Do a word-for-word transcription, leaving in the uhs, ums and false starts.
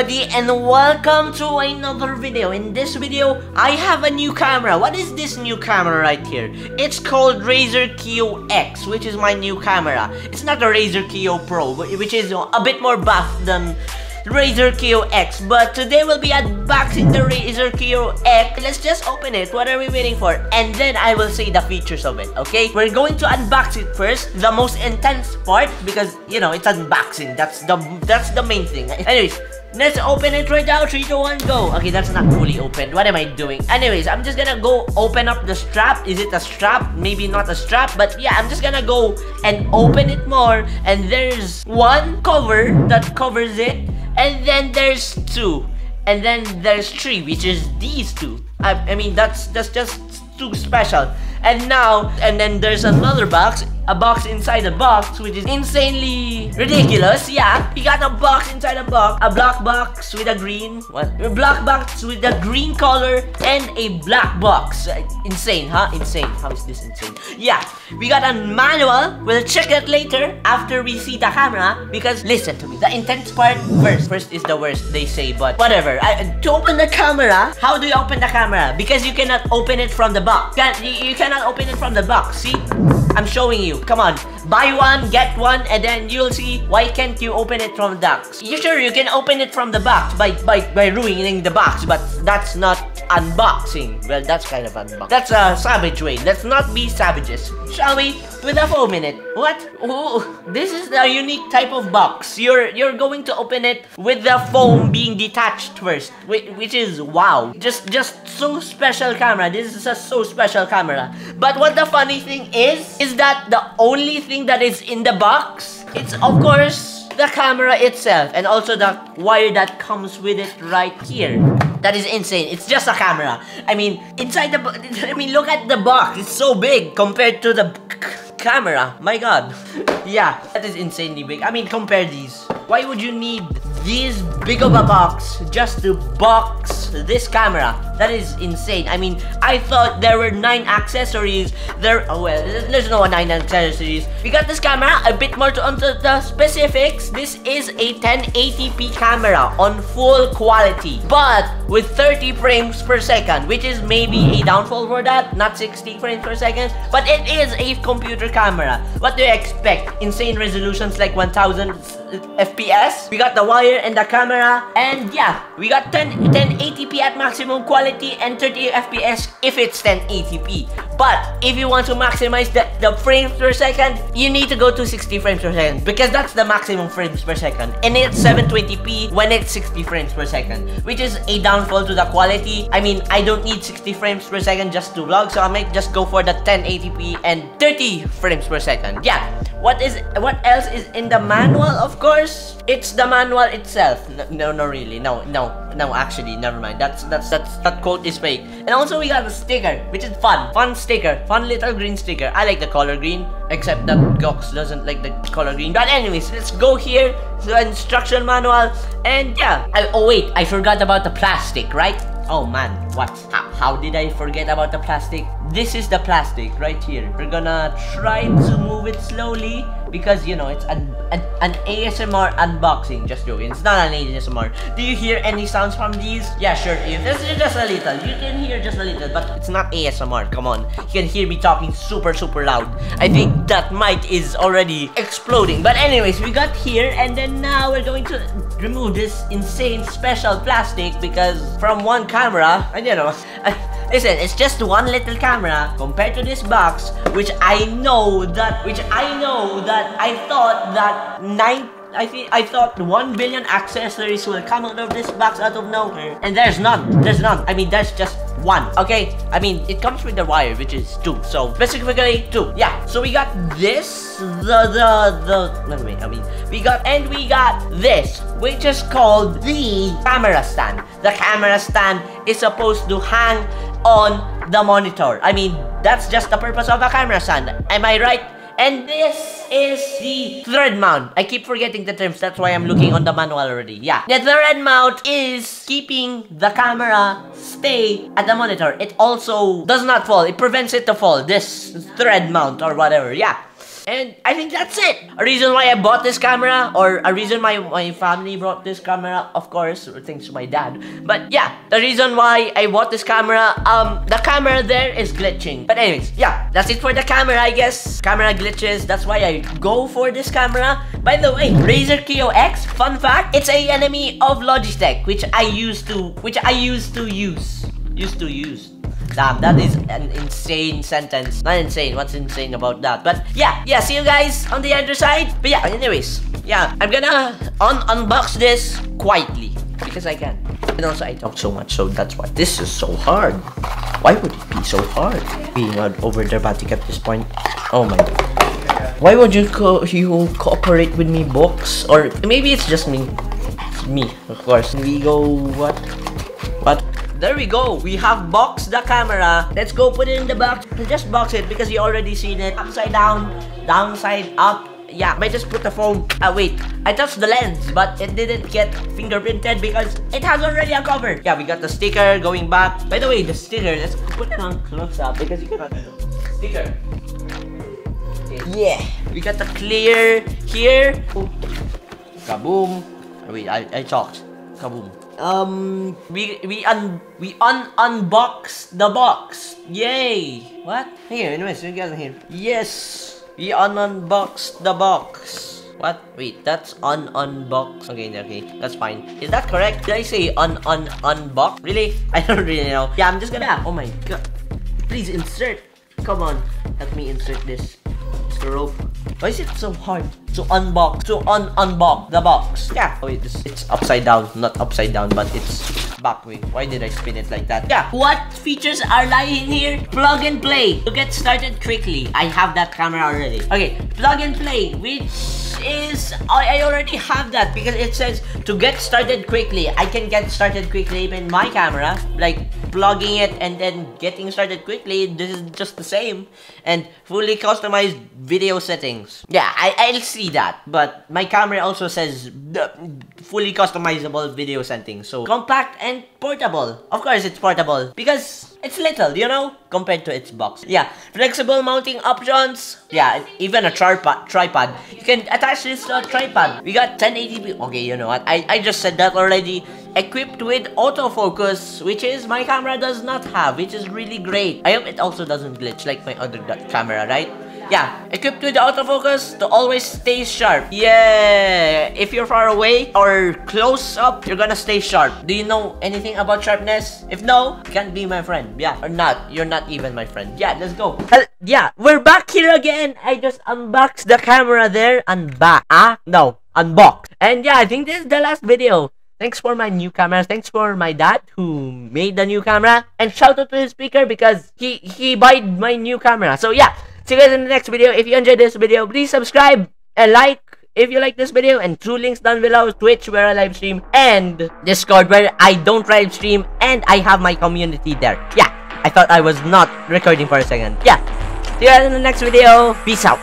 everybody, and welcome to another video. In this video I have a new camera. What is this new camera right here? It's called Razer Kiyo X, which is my new camera. It's not a Razer Kiyo Pro, which is a bit more buff than Razer Kiyo X, but today we'll be unboxing the Razer Kiyo X. Let's just open it. What are we waiting for? And then I will say the features of it, okay? We're going to unbox it first, the most intense part, because, you know, it's unboxing. That's the that's the main thing. Anyways, let's open it right now. Three, two, one, go. Okay, that's not fully open. What am I doing? Anyways, I'm just gonna go open up the strap. Is it a strap? Maybe not a strap, but yeah, I'm just gonna go and open it more. And there's one cover that covers it, and then there's two, and then there's three, which is these two. I, I mean, that's that's just too special. And now, and then there's another box, a box inside a box, which is insanely ridiculous. Yeah, we got a box inside a box, a black box with a green, what? A black box with a green color and a black box. Uh, insane, huh? Insane. How is this insane? Yeah, we got a manual. We'll check it later after we see the camera, because listen to me, the intense part first. First is the worst, they say, but whatever. I, to open the camera, how do you open the camera? Because you cannot open it from the box. Can, you, you can I'll open it from the box. See, I'm showing you. Come on, buy one, get one, and then you'll see why can't you open it from the box. You sure you can open it from the box by by by ruining the box, but that's not unboxing. Well, that's kind of unboxing. That's a savage way. Let's not be savages, shall we? With a foam in it. What? Oh, this is a unique type of box. You're you're going to open it with the foam being detached first, which is wow. Just just so special camera. This is a so special camera. But what the funny thing is, is that the only thing that is in the box, it's of course the camera itself, and also the wire that comes with it right here. That is insane. It's just a camera. I mean, inside the I mean, look at the box. It's so big compared to the camera. My god. Yeah, that is insanely big. I mean, compare these. Why would you need this big of a box just to box this camera? That is insane. I mean, I thought there were nine accessories. There, oh well, there's no nine accessories. We got this camera. A bit more to onto the specifics. This is a ten eighty p camera on full quality, but with thirty frames per second, which is maybe a downfall for that. Not sixty frames per second, but it is a computer camera. What do you expect? Insane resolutions like one thousand F P S. We got the wire and the camera, and yeah, we got ten ten eighty p at maximum quality and thirty F P S if it's ten eighty p. But if you want to maximize the, the frames per second, you need to go to sixty frames per second, because that's the maximum frames per second, and it's seven twenty p when it's sixty frames per second, which is a downfall to the quality. I mean, I don't need sixty frames per second just to vlog, so I might just go for the ten eighty p and thirty frames per second. Yeah, what is what else is in the manual? Of course, it's the manual itself. No, no, really, no, no, no. Actually, never mind. That's that's that's that quote is fake. And also, we got a sticker, which is fun, fun sticker, fun little green sticker. I like the color green, except that Gox doesn't like the color green. But anyways, let's go here. The instruction manual, and yeah. I, oh wait, I forgot about the plastic, right? Oh man, what? How, how did I forget about the plastic? This is the plastic right here. We're gonna try to move it slowly, because, you know, it's an, an, an A S M R unboxing. Just joking, it's not an A S M R. Do you hear any sounds from these? Yeah, sure, if this is just a little. You can hear just a little, but it's not A S M R, come on. You can hear me talking super, super loud. I think that mic is already exploding. But anyways, we got here, and then now we're going to remove this insane special plastic, because from one camera, I don't know. I, Listen, it's just one little camera compared to this box, which I know that, which I know that I thought that nine, I think I thought one billion accessories will come out of this box out of nowhere, and there's none. There's none. I mean, that's just one. Okay, I mean, it comes with the wire, which is two. So specifically two. Yeah. So we got this, the the the. No, wait, I mean, we got and we got this, which is called the camera stand. The camera stand is supposed to hang on the monitor. I mean, that's just the purpose of a camera stand. Am I right? And this is the thread mount. I keep forgetting the terms. That's why I'm looking on the manual already. Yeah. The thread mount is keeping the camera stay at the monitor. It also does not fall. It prevents it to fall. This thread mount or whatever. Yeah. And I think that's it. A reason why I bought this camera, or a reason why my family brought this camera, of course, thanks to my dad. But yeah, the reason why I bought this camera, um, the camera there is glitching. But anyways, yeah, that's it for the camera, I guess. Camera glitches, that's why I go for this camera. By the way, Razer Kiyo X, fun fact, it's a enemy of Logitech, which I used to, which I used to use, used to use. Damn, that is an insane sentence. Not insane, what's insane about that? But yeah, yeah, see you guys on the other side. But yeah, anyways, yeah, I'm gonna un unbox this quietly because I can. And also I talk so much, so that's why. This is so hard. Why would it be so hard? Being over dramatic at this point. Oh my god. Why would you co you cooperate with me, box? Or maybe it's just me. It's me, of course. We go what? What? There we go. We have boxed the camera. Let's go put it in the box. Just box it because you already seen it. Upside down, downside up. Yeah, I just put the phone. Ah, uh, wait. I touched the lens, but it didn't get fingerprinted because it has already a cover. Yeah, we got the sticker going back. By the way, the sticker. Let's put it on close up because you cannot. Sticker. Yeah. We got the clear here. Oh. Kaboom. Wait, I I talked. Kaboom. Um, we we un we un unbox the box. Yay! What? Here, anyways, you guys are here. Yes, we un unbox the box. What? Wait, that's un unbox. Okay, okay, that's fine. Is that correct? Did I say un un unbox? Really? I don't really know. Yeah, I'm just gonna. Oh my god! Please insert. Come on, let me insert this. It's the rope. Why is it so hard? To unbox, to un unbox the box. Yeah. Oh, wait, this, it's upside down. Not upside down, but it's back way. Why did I spin it like that? Yeah. What features are lying here? Plug and play. To get started quickly. I have that camera already. Okay. Plug and play, which is I, I already have that because it says to get started quickly. I can get started quickly in my camera, like plugging it and then getting started quickly. This is just the same, and fully customized video settings. Yeah, I I'll see that, but my camera also says fully customizable video settings. So compact and portable. Of course, it's portable because it's little, you know, compared to its box. Yeah, flexible mounting options. Yeah, even a tripod. Tripod. You can attach this to a tripod. We got ten eighty p. Okay, you know what? I I just said that already. Equipped with autofocus, which is my camera does not have, which is really great. I hope it also doesn't glitch like my other camera, right? Yeah, equipped with autofocus to always stay sharp. Yeah, if you're far away or close up, you're gonna stay sharp. Do you know anything about sharpness? If no, you can't be my friend. Yeah, or not. You're not even my friend. Yeah, let's go. Uh, yeah, we're back here again. I just unboxed the camera there. Unbox. Ah, no. Unbox. And yeah, I think this is the last video. Thanks for my new camera. Thanks for my dad who made the new camera. And shout out to his speaker because he, he bought my new camera. So yeah. See you guys in the next video. If you enjoyed this video, please subscribe and like if you like this video, and two links down below: Twitch, where I live stream, and Discord, where I don't live stream, and I have my community there. Yeah, I thought I was not recording for a second. Yeah, see you guys in the next video. Peace out.